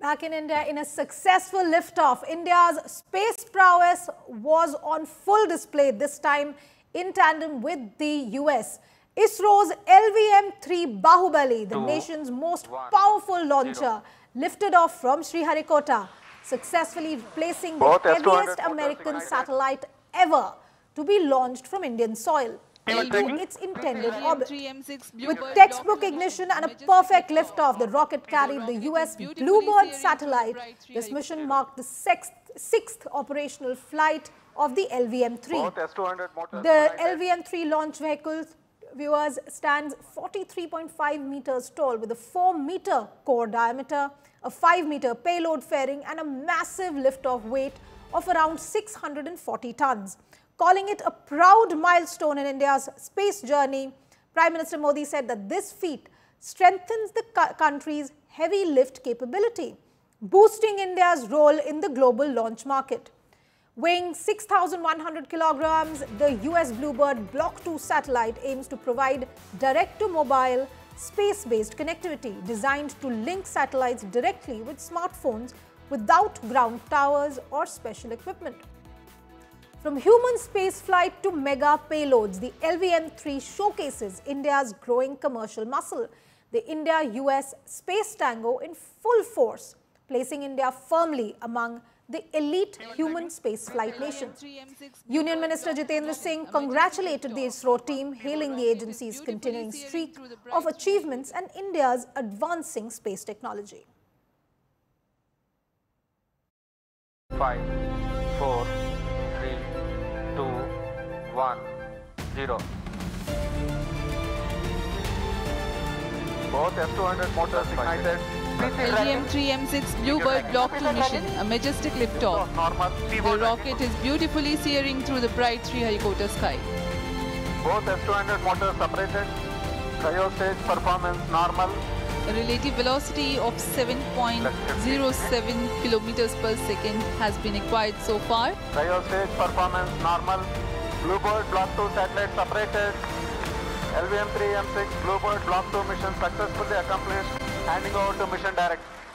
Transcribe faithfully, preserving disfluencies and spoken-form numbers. back in India in a successful liftoff. India's space prowess was on full display, this time in tandem with the U S. ISRO's L V M three Bahubali, the Two, nation's most one, powerful launcher, zero. lifted off from Sriharikota, successfully replacing the heaviest American satellite ever to be launched from Indian soil into its intended orbit. With textbook ignition and a perfect liftoff, the rocket carried the U S Bluebird satellite. This mission marked the sixth, sixth operational flight of the L V M three. The L V M three launch vehicle, viewers, stands forty-three point five meters tall with a four meter core diameter, a five meter payload fairing and a massive liftoff weight of around six hundred forty tons. Calling it a proud milestone in India's space journey, Prime Minister Modi said that this feat strengthens the country's heavy lift capability, boosting India's role in the global launch market. Weighing six thousand one hundred kilograms, the U S Bluebird Block two satellite aims to provide direct-to-mobile, space-based connectivity designed to link satellites directly with smartphones without ground towers or special equipment. From human spaceflight to mega payloads, the L V M three showcases India's growing commercial muscle. The India U S space tango in full force, placing India firmly among the elite human spaceflight nations. Union Minister Jitendra Singh congratulated the ISRO team, hailing the agency's continuing streak of achievements and India's advancing space technology. Five, four, One, zero. Both F two hundred motors ignited. L V M three M six Bluebird Block two mission, a majestic liftoff. The rocket is beautifully searing through the bright Sriharikota sky. Both F two hundred motors separated. Cryostage performance normal. A relative velocity of seven point zero seven kilometers per second has been acquired so far. Cryostage performance normal. Bluebird Block two satellite separated. L V M three M six Bluebird Block two mission successfully accomplished. Handing over to mission director.